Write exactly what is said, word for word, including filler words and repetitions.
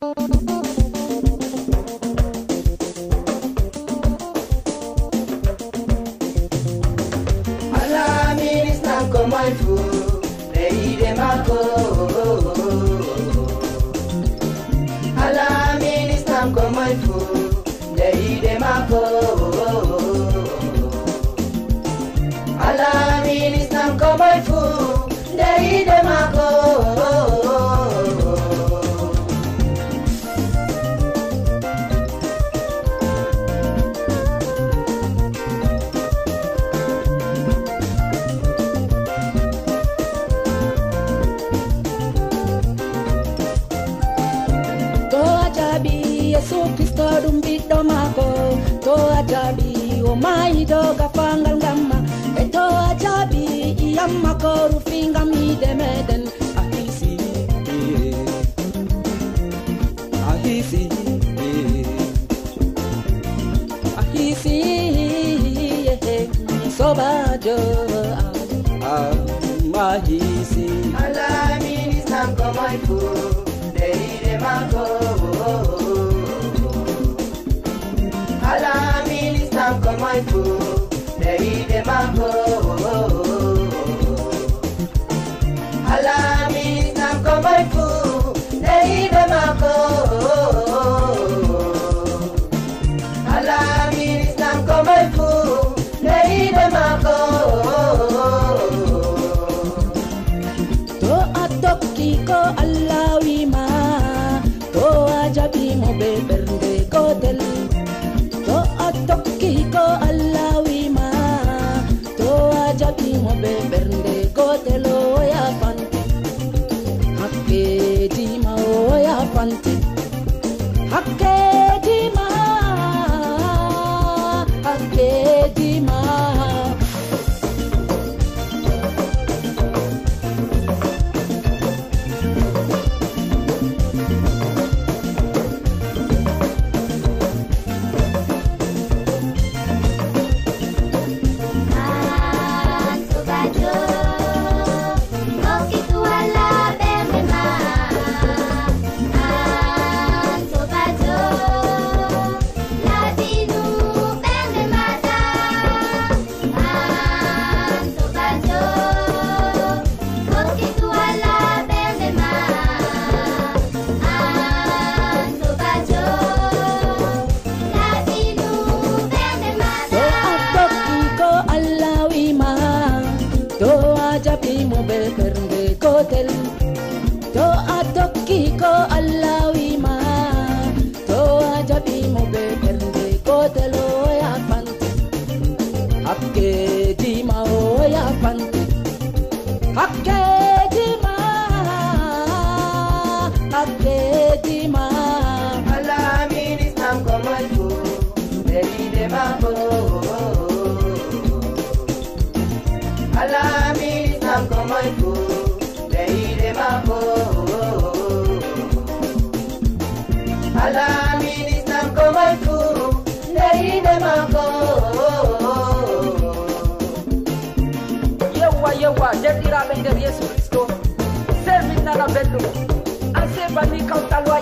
Allah hisnan ko moy fu reire mako. Allah hisnan ko moy fu reire mako. Allah hisnan ko moy fu reire mako. Yesu Kristo dumbido mako, toa jabi o mai doga fangalama, e toa jabi iyamma koru finga mi demeden, ahisi, ahisi, ahisi, sobajo, ah, mahisi. Allah hisnan ko moy fu, deire mako. Allah hisnan ko moy fu reire mako. Allah hisnan ko moy fu reire mako. Allah hisnan ko moy fu reire mako. To atoki ko Allah wima to ajabi mo bebernde ko del. Tokkiko Allah wima to ajabi mo bebernde kotelo ya fanti hakke di ma ya fanti hakke di ma hakke di ma to atoki ko Allah wima to ajabi mo bebernde kotelo ya fanti hakke di ma ya fanti hakke di ma hakke di ma. Allah hisnan ko moy fu reire mako. Allah hisnan ko moy fu reire mako. Allah hisnan ko moy fu reire mako. Yewa yewa jadira bende Yesu Kristo. Se minna na bello. Ase bani kautalo.